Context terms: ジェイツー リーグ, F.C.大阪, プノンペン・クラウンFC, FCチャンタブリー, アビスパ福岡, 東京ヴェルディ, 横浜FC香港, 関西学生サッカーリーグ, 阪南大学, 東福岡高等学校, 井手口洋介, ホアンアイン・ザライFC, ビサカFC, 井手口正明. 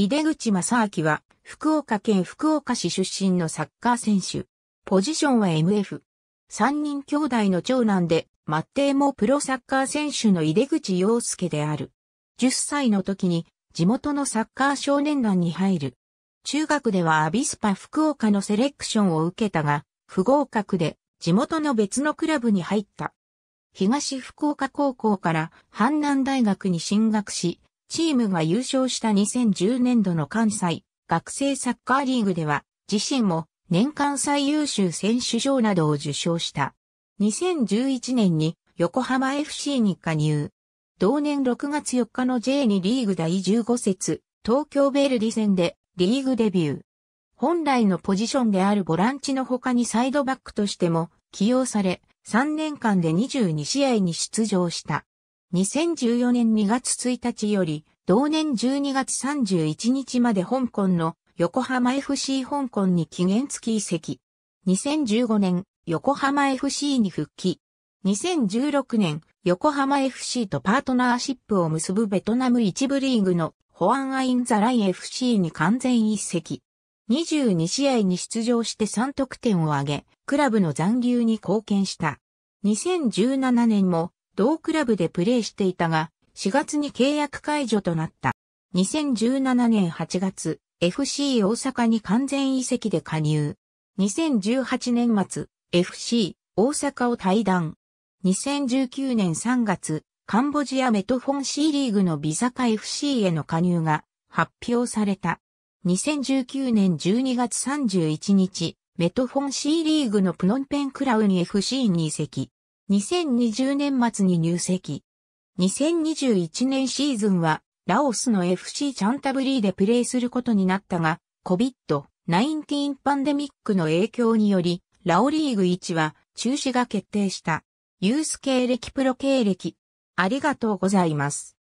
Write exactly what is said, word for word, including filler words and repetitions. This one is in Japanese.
井手口正明は、福岡県福岡市出身のサッカー選手。ポジションは エムエフ。三人兄弟の長男で、末裔もプロサッカー選手の井手口洋介である。じゅっさいの時に、地元のサッカー少年団に入る。中学ではアビスパ福岡のセレクションを受けたが、不合格で、地元の別のクラブに入った。東福岡高校から阪南大学に進学し、チームが優勝したにせんじゅうねんどの関西学生サッカーリーグでは自身も年間最優秀選手賞などを受賞した。にせんじゅういちねんに横浜 エフシー に加入。同年ろくがつよっかの ジェイツー リーグだいじゅうごせつ東京ヴェルディ戦でリーグデビュー。本来のポジションであるボランチの他にサイドバックとしても起用されさんねんかんでにじゅうにしあいに出場した。にせんじゅうよねんにがつついたちより、同年じゅうにがつさんじゅういちにちまで香港の横浜 エフシー 香港に期限付き移籍。にせんじゅうごねん、横浜 エフシー に復帰。にせんじゅうろくねん、横浜 エフシー とパートナーシップを結ぶベトナム一部リーグのホアンアインザライ エフシー に完全移籍。にじゅうにしあいに出場してさんとくてんを挙げ、クラブの残留に貢献した。にせんじゅうななねんも、同クラブでプレーしていたが、しがつに契約解除となった。にせんじゅうななねんはちがつ、エフシー 大阪に完全移籍で加入。にせんじゅうはちねんまつ、エフシー 大阪を退団。にせんじゅうきゅうねんさんがつ、カンボジアメトフォン C リーグのビサカ エフシー への加入が発表された。にせんじゅうきゅうねんじゅうにがつさんじゅういちにち、メトフォン C リーグのプノンペンクラウン エフシー に移籍。にせんにじゅうねんまつに入籍。にせんにじゅういちねんシーズンは、ラオスの エフシー チャンタブリーでプレーすることになったが、コビッドナインティーン パンデミックの影響により、ラオリーグいちは中止が決定した。ユース経歴プロ経歴。ありがとうございます。